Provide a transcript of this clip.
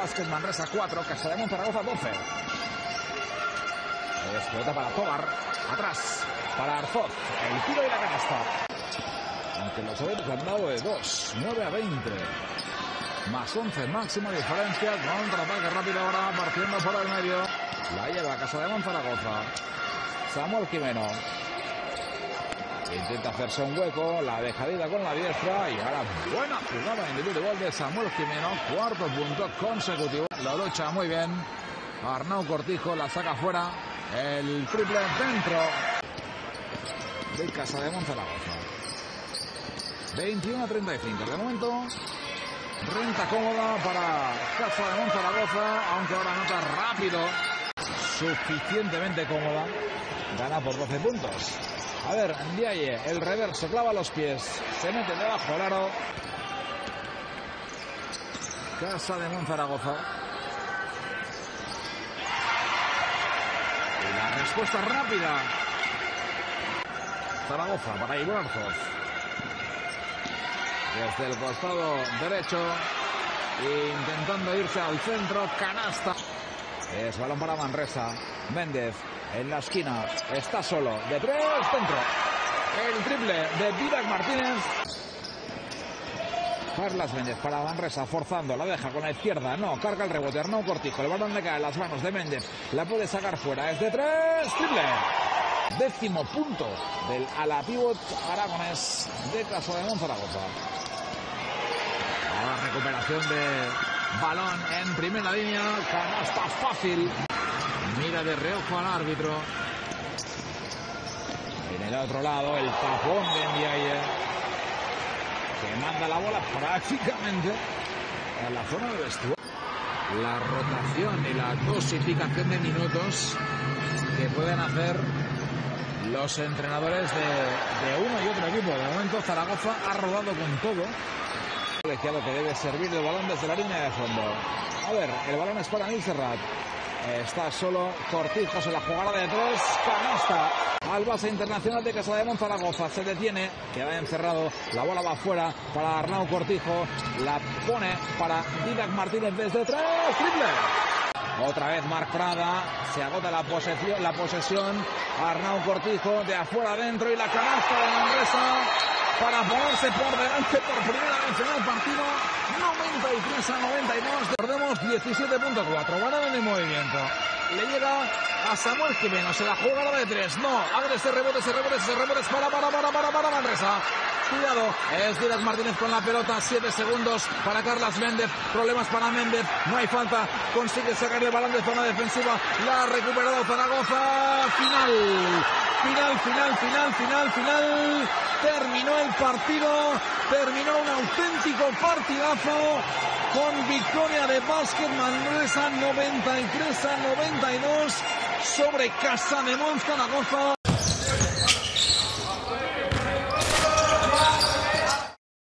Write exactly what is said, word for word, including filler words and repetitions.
Bàsquet Manresa cuatro, Casademont Zaragoza doce. Es pelota para Tovar, atrás, para Arzov, el tiro y la canasta. Aunque los habéis mandado de dos, nueve a veinte. Más once, máxima diferencia, contraataque rápido ahora, partiendo por el medio. La lleva Casademont Zaragoza. Samuel Jimeno. Intenta hacerse un hueco, la dejadita con la diestra y ahora buena jugada individual de Samuel Jimeno, cuarto punto consecutivo. Lo lucha muy bien, Arnau Cortijo la saca fuera, el triple dentro de Casademont Zaragoza. veintiuno a treinta y cinco, de momento renta cómoda para Casademont Zaragoza, aunque ahora anota rápido, suficientemente cómoda, gana por doce puntos. A ver, Diaye, el reverso, clava los pies, se mete debajo el aro. Casademont Zaragoza. Y la respuesta rápida. Zaragoza para Ibuartos. Desde el costado derecho, intentando irse al centro, canasta. Es balón para Manresa. Méndez. En la esquina, está solo, de tres, dentro. El triple de Dídac Martínez. Carlas Méndez para Manresa, forzando, la deja con la izquierda, no, carga el rebote, Arnau Cortijo, el balón le cae en las manos de Méndez, la puede sacar fuera, es de tres, triple. Décimo punto del ala pívot Aragones de Casademont Zaragoza. Ahora recuperación de balón en primera línea, canasta fácil. Mira de reojo al árbitro. En el otro lado, el tapón de Enviaié, que manda la bola prácticamente a la zona de vestuario. La rotación y la dosificación de minutos que pueden hacer los entrenadores de, de uno y otro equipo. De momento, Zaragoza ha rodado con todo. Colegiado que debe servir de balón desde la línea de fondo. A ver, el balón es para Nils Ferrat. Está solo Cortijo, se la jugada de tres, canasta. Al base internacional de Casademont Zaragoza, se detiene, queda encerrado, la bola va fuera para Arnau Cortijo, la pone para Dídac Martínez desde tres, triple. Otra vez Marc Prada, se agota la posesión, la posesión, Arnau Cortijo de afuera adentro y la canasta de Manresa para ponerse por delante por primera vez en el partido. noventa y tres a noventa y dos, perdemos diecisiete punto cuatro, ganaron el movimiento, le llega a Samuel Jiménez, se la juega la de tres, no, abre ese rebote, ese rebote, ese rebote, para, para, para, para, para Manresa, cuidado, es Díaz Martínez con la pelota, siete segundos para Carlas Méndez, problemas para Méndez, no hay falta, consigue sacar el balón de zona defensiva, la ha recuperado Zaragoza, final, final, final, final, final, final, terminó el partido, terminó un auténtico partidazo con victoria de Bàsquet Manresa noventa y tres a noventa y dos sobre Casademont Zaragoza.